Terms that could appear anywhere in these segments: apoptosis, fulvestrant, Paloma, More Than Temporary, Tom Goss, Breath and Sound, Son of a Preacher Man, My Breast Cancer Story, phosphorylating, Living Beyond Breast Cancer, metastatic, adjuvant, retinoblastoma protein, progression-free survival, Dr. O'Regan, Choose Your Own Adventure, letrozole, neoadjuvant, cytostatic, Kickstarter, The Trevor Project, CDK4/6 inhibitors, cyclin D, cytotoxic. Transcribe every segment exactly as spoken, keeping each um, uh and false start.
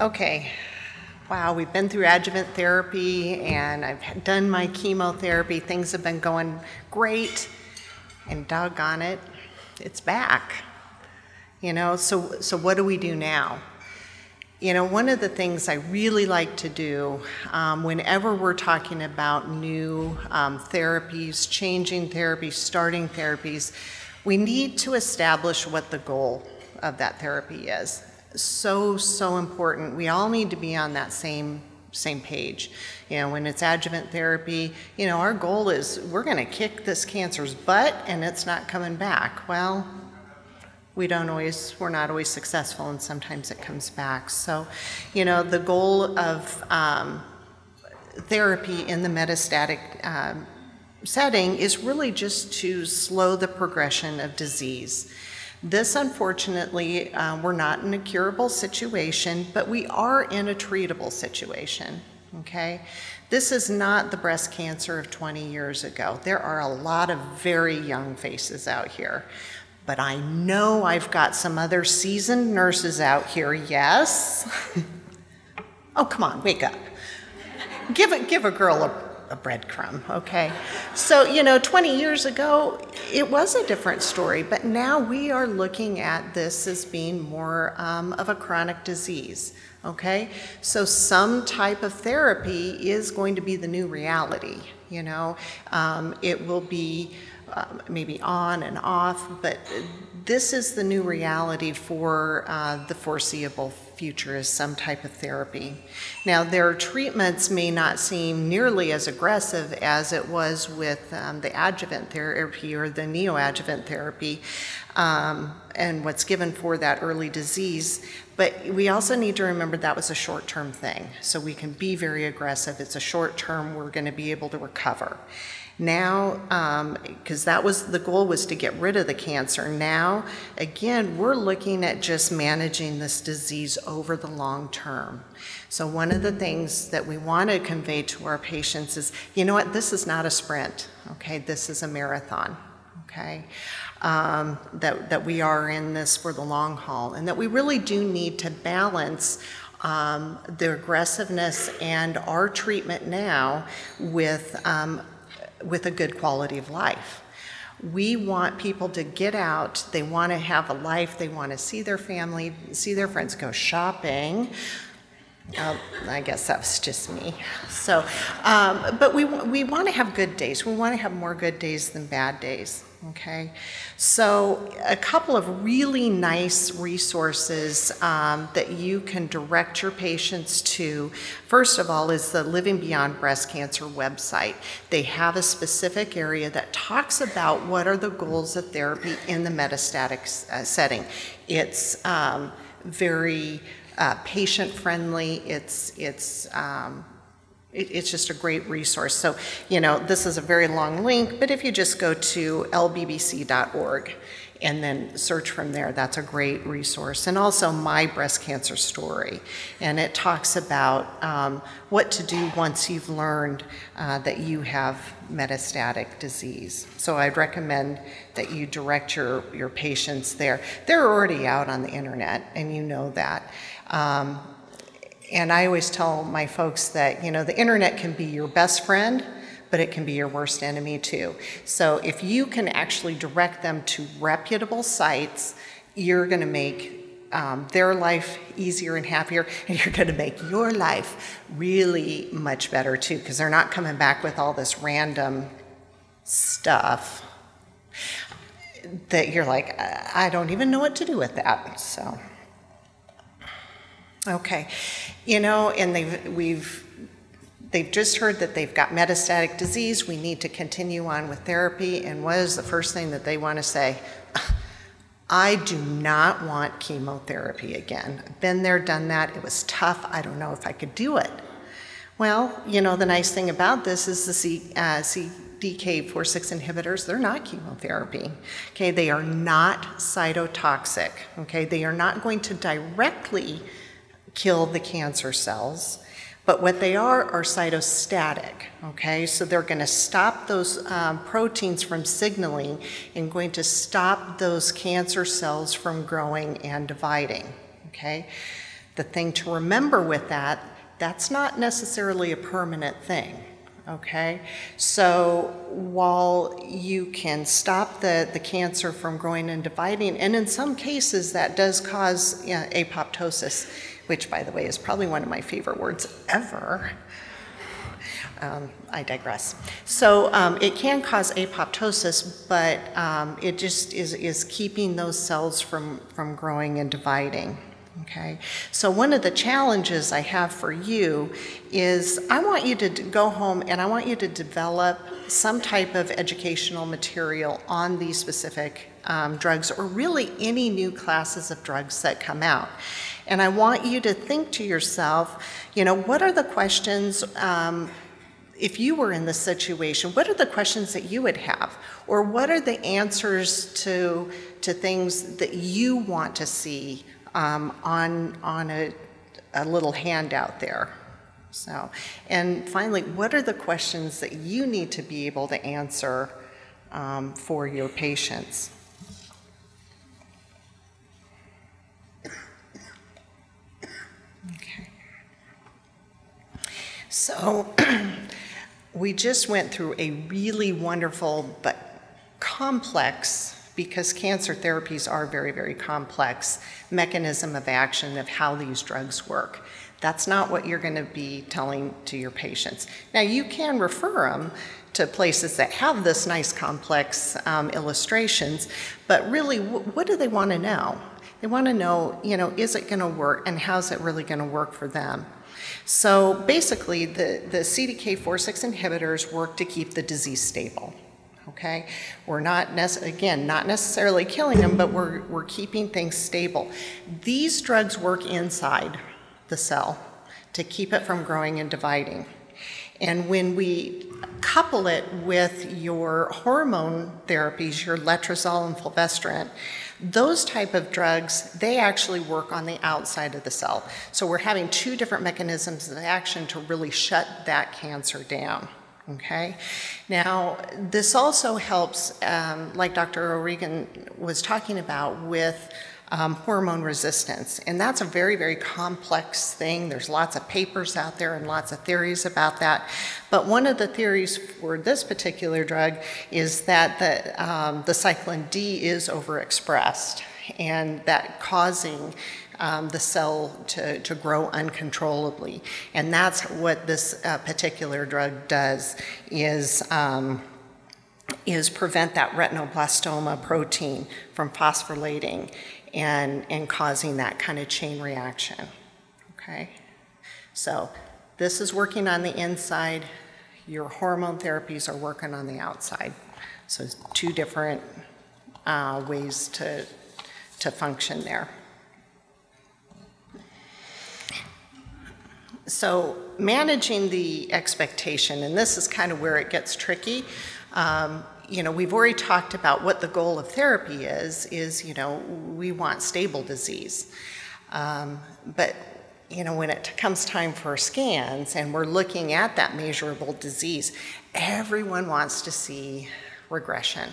Okay. Wow, we've been through adjuvant therapy, and I've done my chemotherapy. Things have been going great, and doggone it, it's back. You know, so, so what do we do now? You know, one of the things I really like to do um, whenever we're talking about new um, therapies, changing therapies, starting therapies, we need to establish what the goal of that therapy is. So, so important. We all need to be on that same same page. You know, when it's adjuvant therapy, you know, our goal is we're going to kick this cancer's butt and it's not coming back. Well, we don't always, we're not always successful, and sometimes it comes back. So, you know, the goal of um, therapy in the metastatic uh, setting is really just to slow the progression of disease. This, unfortunately, uh, we're not in a curable situation, but we are in a treatable situation, okay? This is not the breast cancer of twenty years ago. There are a lot of very young faces out here, but I know I've got some other seasoned nurses out here, yes? Oh, come on, wake up. Give a, give a girl a... a breadcrumb, okay? So, you know, twenty years ago, it was a different story, but now we are looking at this as being more um, of a chronic disease, okay? So some type of therapy is going to be the new reality, you know? Um, it will be uh, maybe on and off, but this is the new reality for uh, the foreseeable future. Future is some type of therapy. Now, their treatments may not seem nearly as aggressive as it was with um, the adjuvant therapy or the neoadjuvant therapy um, and what's given for that early disease, but we also need to remember that was a short-term thing. So we can be very aggressive. It's a short-term, we're going to be able to recover. Now, because um, that was the goal, was to get rid of the cancer. Now, again, we're looking at just managing this disease over the long term. So one of the things that we want to convey to our patients is, you know what, this is not a sprint, okay? This is a marathon, okay? Um, that, that we are in this for the long haul, and that we really do need to balance um, the aggressiveness and our treatment now with um, with a good quality of life. We want people to get out, they want to have a life, they want to see their family, see their friends, go shopping. Uh, I guess that was just me. So, um, but we, we want to have good days. We want to have more good days than bad days, okay? So a couple of really nice resources um, that you can direct your patients to, first of all, is the Living Beyond Breast Cancer website. They have a specific area that talks about what are the goals of therapy in the metastatic uh, setting. It's um, very... Uh, patient-friendly. It's it's um, it, it's just a great resource. So, you know, this is a very long link, but if you just go to L B B C dot org and then search from there, that's a great resource. And also My Breast Cancer Story, and it talks about um, what to do once you've learned uh, that you have metastatic disease. So I'd recommend that you direct your, your patients there. They're already out on the internet, and you know that. Um, and I always tell my folks that, you know, the internet can be your best friend, but it can be your worst enemy too. So if you can actually direct them to reputable sites, you're going to make um, their life easier and happier, and you're going to make your life really much better too, because they're not coming back with all this random stuff that you're like, I don't even know what to do with that. So. Okay, you know, and they've, we've, they've just heard that they've got metastatic disease, we need to continue on with therapy, and what is the first thing that they want to say? I do not want chemotherapy again. I've been there, done that, it was tough, I don't know if I could do it. Well, you know, the nice thing about this is the C, uh, C D K four/six inhibitors, they're not chemotherapy, okay? They are not cytotoxic, okay? They are not going to directly kill the cancer cells, but what they are are cytostatic, okay? So they're going to stop those um, proteins from signaling and going to stop those cancer cells from growing and dividing, okay? The thing to remember with that, that's not necessarily a permanent thing, okay? So while you can stop the, the cancer from growing and dividing, and in some cases that does cause you know, apoptosis, which by the way is probably one of my favorite words ever, Um, I digress. So um, it can cause apoptosis, but um, it just is, is keeping those cells from, from growing and dividing, okay? So one of the challenges I have for you is I want you to go home and I want you to develop some type of educational material on these specific um, drugs, or really any new classes of drugs that come out. And I want you to think to yourself, you know, what are the questions um, if you were in this situation, what are the questions that you would have? Or what are the answers to, to things that you want to see um, on, on a, a little handout there? So, and finally, what are the questions that you need to be able to answer um, for your patients? Okay. So, we just went through a really wonderful but complex, because cancer therapies are very, very complex, mechanism of action of how these drugs work. That's not what you're going to be telling to your patients. Now, you can refer them to places that have this nice complex um, illustrations, but really, wh what do they want to know? They want to know, you know, is it going to work, and how's it really going to work for them? So basically, the, the C D K four six inhibitors work to keep the disease stable, okay? We're not, again, not necessarily killing them, but we're, we're keeping things stable. These drugs work inside the cell to keep it from growing and dividing. And when we couple it with your hormone therapies, your letrozole and fulvestrant, those type of drugs, they actually work on the outside of the cell. So we're having two different mechanisms of action to really shut that cancer down, okay? Now, this also helps, um, like Doctor O'Regan was talking about, with um, hormone resistance. And that's a very, very complex thing. There's lots of papers out there and lots of theories about that. But one of the theories for this particular drug is that the, um, the cyclin D is overexpressed, and that causing um, the cell to, to grow uncontrollably. And that's what this uh, particular drug does, is, um, is prevent that retinoblastoma protein from phosphorylating and, and causing that kind of chain reaction, okay? So this is working on the inside. Your hormone therapies are working on the outside. So two different uh, ways to, to function there. So managing the expectation, and this is kind of where it gets tricky. Um, you know, we've already talked about what the goal of therapy is, is, you know, we want stable disease. Um, but, you know, when it comes time for scans and we're looking at that measurable disease, everyone wants to see regression.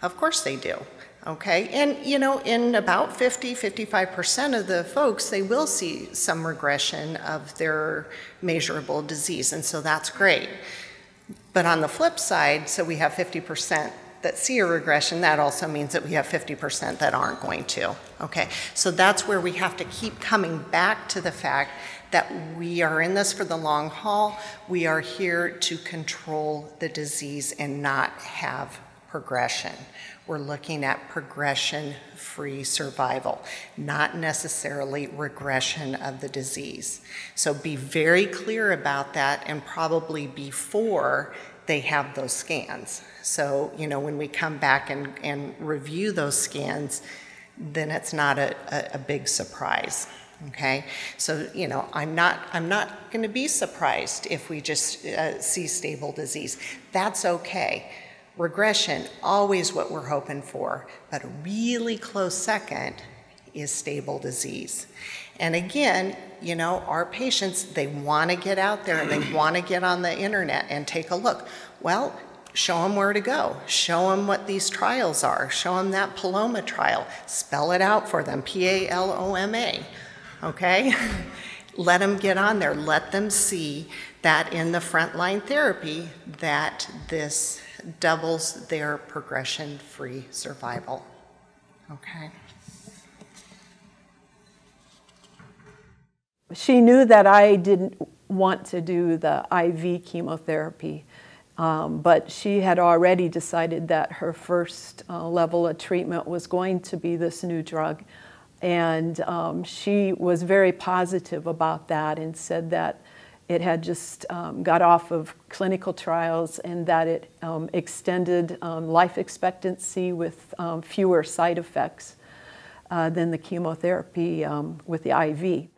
Of course they do. Okay, and you know, in about fifty, fifty-five percent of the folks, they will see some regression of their measurable disease, and so that's great. But on the flip side, so we have fifty percent that see a regression, that also means that we have fifty percent that aren't going to, okay? So that's where we have to keep coming back to the fact that we are in this for the long haul. We are here to control the disease and not have progression. We're looking at progression-free survival, not necessarily regression of the disease. So be very clear about that, and probably before they have those scans. So, you know, when we come back and, and review those scans, then it's not a, a, a big surprise, okay? So, you know, I'm not, I'm not gonna be surprised if we just uh, see stable disease. That's okay. Regression, always what we're hoping for, but a really close second is stable disease. And again, you know, our patients, they want to get out there and they want to get on the internet and take a look. Well, show them where to go. Show them what these trials are. Show them that Paloma trial. Spell it out for them, P A L O M A. okay? Let them get on there. Let them see that in the frontline therapy that this doubles their progression-free survival, okay? She knew that I didn't want to do the I V chemotherapy, um, but she had already decided that her first uh, level of treatment was going to be this new drug. And um, she was very positive about that and said that it had just um, got off of clinical trials and that it um, extended um, life expectancy with um, fewer side effects uh, than the chemotherapy um, with the I V.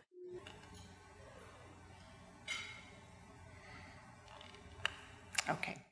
Okay.